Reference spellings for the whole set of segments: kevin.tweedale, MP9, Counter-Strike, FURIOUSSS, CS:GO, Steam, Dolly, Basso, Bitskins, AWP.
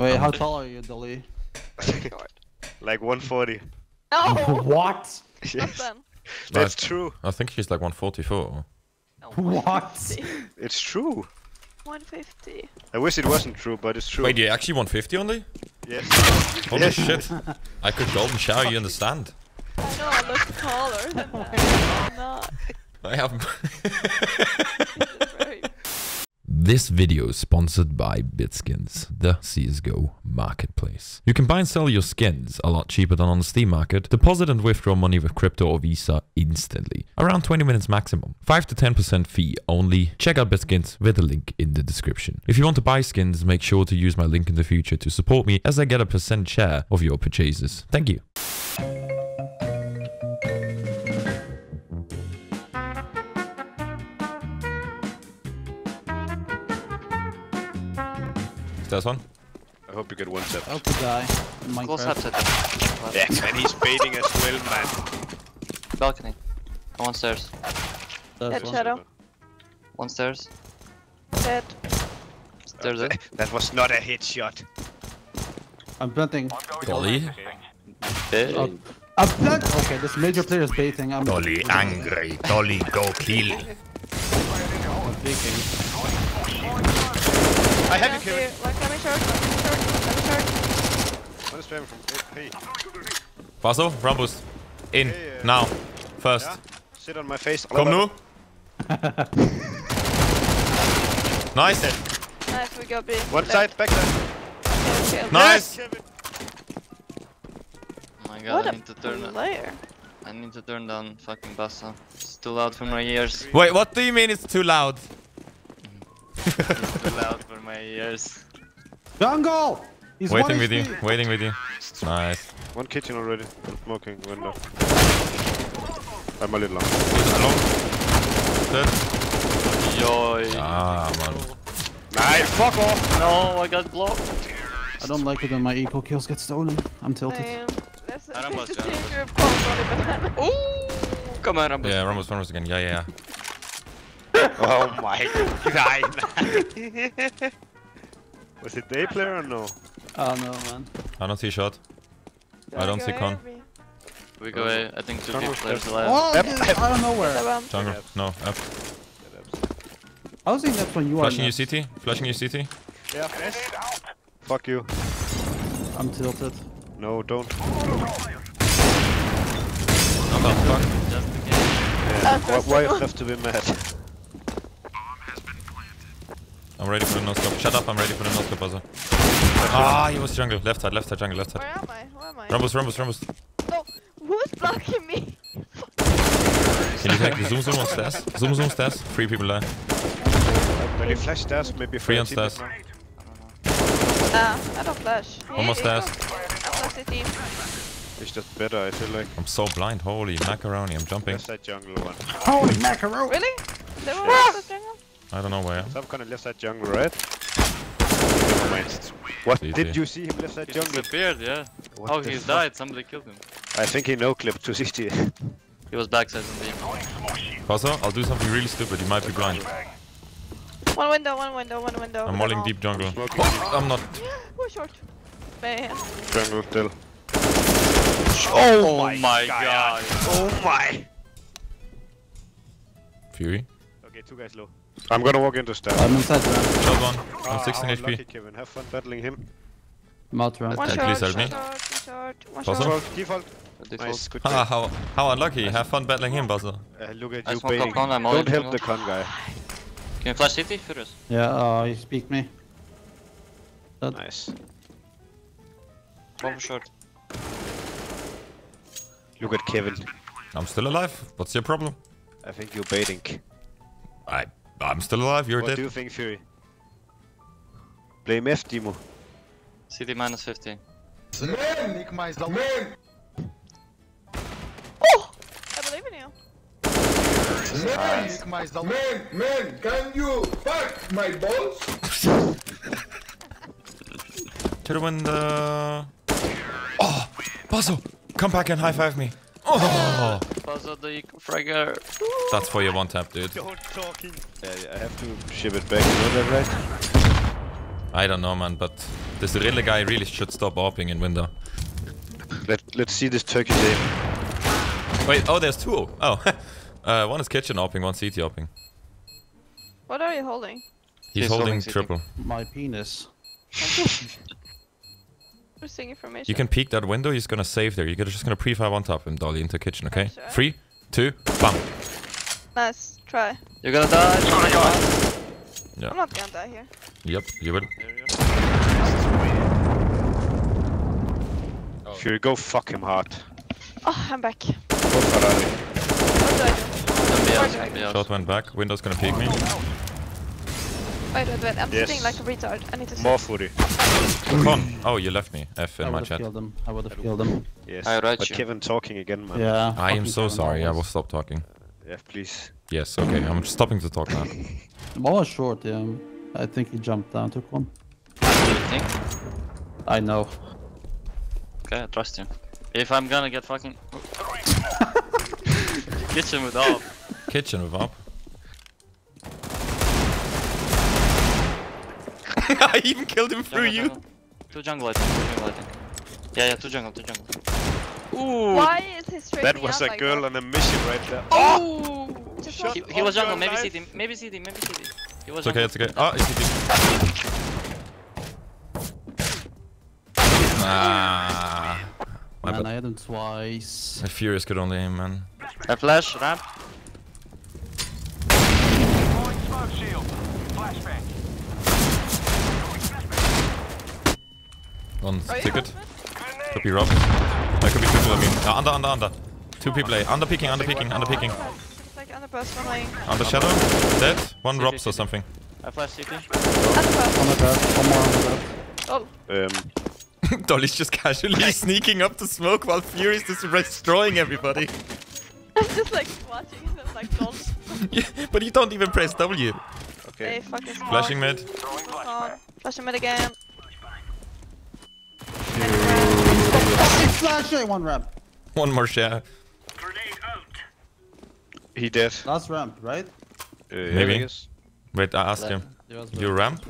Wait, how tall are you, Dolly? Like 140. Oh! What? Yes. That's true. I think she's like 144. No, what? It's true. 150. I wish it wasn't true, but it's true. Wait, you're actually 150 only? Yes. Holy shit. I could golden shower you in the stand. I know, I look taller than that. I'm not. I haven't. This video is sponsored by Bitskins, the CSGO marketplace. You can buy and sell your skins a lot cheaper than on the Steam market, deposit and withdraw money with crypto or Visa instantly. Around 20 minutes maximum. 5 to 10% fee only. Check out Bitskins with a link in the description. If you want to buy skins, make sure to use my link in the future to support me as I get a % share of your purchases. Thank you. There's one. I hope you get one set. I hope you die. Close up set. Yeah, and he's baiting as well, man. Balcony. I'm on stairs. Dead shadow. One stairs. Dead. Stairs up. That was not a headshot. I'm planting. Dolly? I'm planting. Okay, this major player is baiting. I'm Dolly angry. Dolly go kill. I'm thinking. I have you killed. Let me charge. What is spamming from AP? Basso, round boost. In. Hey, now. First. Yeah. Sit on my face. Come nu. Nice. Nice, we got B. One side, back side. Okay. Nice. Yes. Oh my god, I need to turn down. I need to turn down fucking Basso. It's too loud for my ears. Wait, what do you mean it's too loud? It's too loud for my ears. Jungle! He's waiting with you, waiting with you. Nice. One kitchen already. Smoking window. I'm a little long. Dead. Yoy. Ah, man. Nice! Fuck off! No, I got blocked. I don't like it when my eco kills get stolen. I'm tilted. I almost got it. Ooh! Come on, Rambus. Yeah, Rambus again. Yeah. Oh my god. Was it day player or no? Oh no, man. I don't see shot. I don't see con. We go A, I think two people players left. I don't know where. Jungle, no, up. I was thinking that's when you flashing are. Flashing your CT? Flashing your CT? Yeah. Fuck you. I'm tilted. No, don't. I'm not fucked. Just the game. Yeah. Why you have to be mad? I'm ready for the no-scope. Shut up, I'm ready for the no-scope also. Ah, he was jungle. Left side, jungle, left side. Where am I? Rambus. No, who's blocking me? Can you take the zoom on stairs? Zoom stairs. 3 people there. When you flash stairs, maybe 3 on stairs. I don't flash. Almost stairs. It's just better, I feel like. I'm so blind, holy macaroni, I'm jumping. Left side jungle one. Holy macaroni! Really? There was left side jungle? I don't know where. Some kind of left side jungle, right? What? Did you see him left side jungle? He disappeared, yeah. What oh, he died. Somebody killed him. I think he no-clipped 260. He was backside on the... Basso, I'll do something really stupid. You might be blind. One window. I'm mauling deep jungle. Oh, I'm not. We're short. Man. Jungle still. Oh my god. Oh my. Fury. Okay, 2 guys low. I'm gonna walk into stairs. I'm inside round. Shot one. I'm 16 HP. Lucky, Kevin. Have fun battling him. I'm out round. Please help me. Basso? Default. Nice, good job. How unlucky. Have fun battling him, Basso. Look at you, baby. Don't help the con guy. Can you flash city, Furious? Yeah, he peeked me. That. Nice. Bomb short. Look at Kevin. I'm still alive. What's your problem? I think you're baiting. I'm still alive, you're dead. What do you think, Fury? Blame F, Timo. CD minus 15. Oh! I believe in you. Man, can you fuck my balls? To the window. Oh! Basso! Come back and high five me. Oh! Basso the fragger. That's for your one tap, dude. Don't talking. Yeah, I have to ship it back. You know that, right? I don't know, man, but the Cirilla guy really should stop AWPing in window. Let's see this turkey game. Wait, oh, there's two. Oh, one is kitchen AWPing, one CT AWPing. What are you holding? He's holding triple. My penis. Interesting information. You can peek that window, he's gonna save there. You're just gonna pre-fire on top of him, Dolly, into kitchen, okay? Sure. 3, 2, bam. Nice, try. You're gonna die. Oh my god. Yeah. I'm not gonna die here. Yep, you will. Fury, go fuck him hard. Oh, I'm back. Go Ferrari. What do I do? Shot went back. Window's gonna peek me. No. Wait, I'm sitting like a retard. I need to see. More Fury. Come on. Oh, you left me. F in my chat. I would've killed him. Yes, I read you. Kevin talking again, man. Yeah. I am so sorry. I will stop talking. Yeah, please. Yes, okay. I'm stopping to talk now. More short, yeah. I think he jumped down, took one. What do you think? I know. Okay, I trust him. If I'm gonna get fucking... Kitchen with AWP. Kitchen with AWP. I even killed him through you. Jungle. Two jungle I think. Yeah, two jungle. Ooh. Why is he straight? That was a like girl that on a mission right there. Oh! He was jungle, maybe CT, maybe CT, maybe CT. He was jungle. It's okay, it's okay. Oh, it's CT. Nah. Man, I had him twice. Furious could only aim, man. A flash, ramp. Smoke shield. Flashbang. One ticket. Could be robbed. That could be people, I mean. Under. Two people A. Under peeking. Like under burst, one laying. Under shadow. Dead. One robs or something. I flash CT. Under burst. One more under burst. Oh. Dolly's just casually sneaking up to smoke while Fury's just destroying everybody. I'm just like watching him like Dolly. Yeah, but you don't even press W. Okay. Hey, fucking smoke. Flashing mid. Flashing mid again. Flashing one ramp. One more shot. Grenade out. He dead. Last ramp, right? Maybe. I guess. Wait, I asked him. You ramp?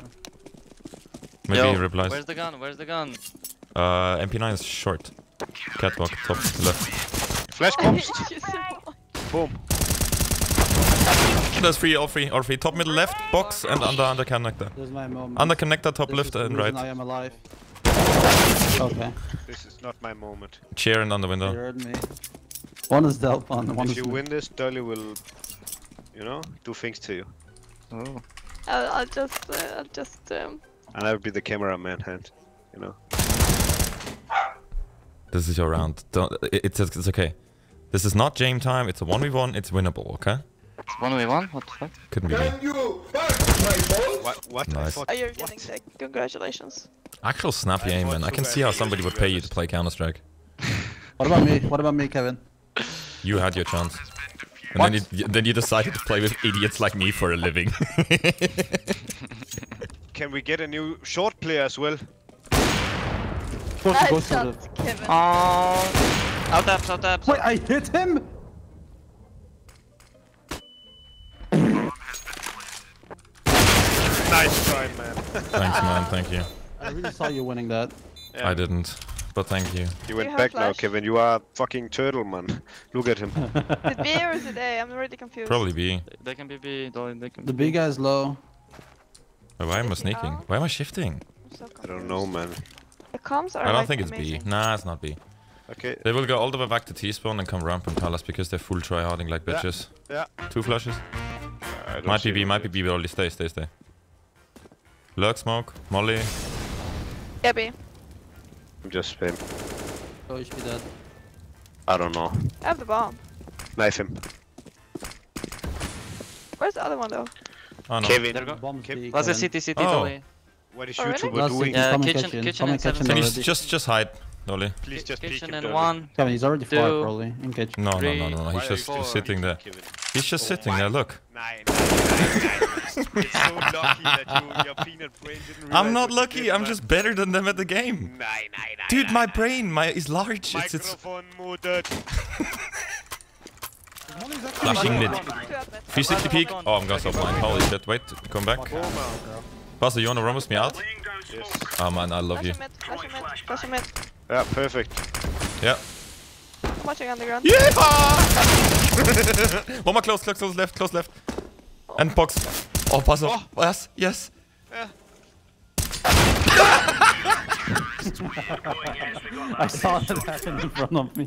Maybe he replies. Where's the gun? MP9 is short. Catwalk, top left. Flash bombs. Boom. There's all three. Top middle left, box, and under connector. Under connector, top left and right. I am alive. Okay. This is not my moment. Cheering on the window. You heard me. One is dealt on. If you win this, Dolly will, you know, do things to you. Oh. I'll just. And I'll be the cameraman hand, you know. This is your round. Don't. It's okay. This is not game time. It's a 1v1. It's winnable. Okay. It's 1v1. What the fuck? Couldn't be. Can you what? Nice. Oh, you're getting sick. Congratulations. Actual snappy aim, man. I can see how somebody would pay you to play Counter-Strike. What about me, Kevin? You had your chance. And then you decided to play with idiots like me for a living. Can we get a new short player as well? Kevin. Oh. Out-taps. Wait, I hit him? Nice try, man. Thanks, man. Thank you. I really saw you winning that. Yeah. I didn't, but thank you. You went back now, Kevin. You are a fucking turtle, man. Look at him. Is it B or is it A? I'm really confused. Probably B. They can be B. The B guy's low. Why am I sneaking? Why am I shifting? So I don't know, man. The comms are. I don't think it's amazing. B. Nah, it's not B. Okay. They will go all the way back to T-spawn and come ramp and palace because they're full tryharding like bitches. Yeah. Two flashes. Might be B. Only stay. Lurk smoke, molly. Yeah, B. I'm just spam. Oh, you should be dead. I don't know. I have the bomb. Knife him. Where's the other one though? Oh no. Kevin. There bomb Kevin. That's a CT Dolly. What is you two doing? Kitchen. Can you just hide, Dolly? Please just peek him, Dolly. One, Kevin, he's already far probably. In kitchen. No. He's just sitting there. He's just sitting there, look. Nine. It's so lucky that your peanut brain didn't realize. I'm not lucky, I'm just better than them at the game. Nah. Dude, my brain is large. Microphone muted. Flashing mid. 360 peek. Oh, I'm gonna stop mine. Holy shit, wait, come back. Basso, you wanna run with me out? Yes. Oh man, I love you. Mid. Yeah, perfect. Yeah. I'm watching underground. Yeah! One more close left. And box. Oh, Basso. Oh. Yes. Yeah. I saw that happen in front of me.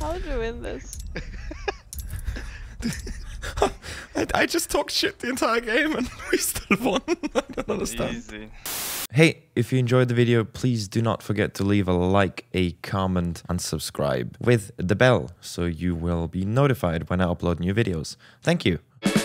How did you win this? I just talked shit the entire game and we still won. I don't understand. Easy. Hey, if you enjoyed the video, please do not forget to leave a like, a comment, and subscribe with the bell so you will be notified when I upload new videos. Thank you.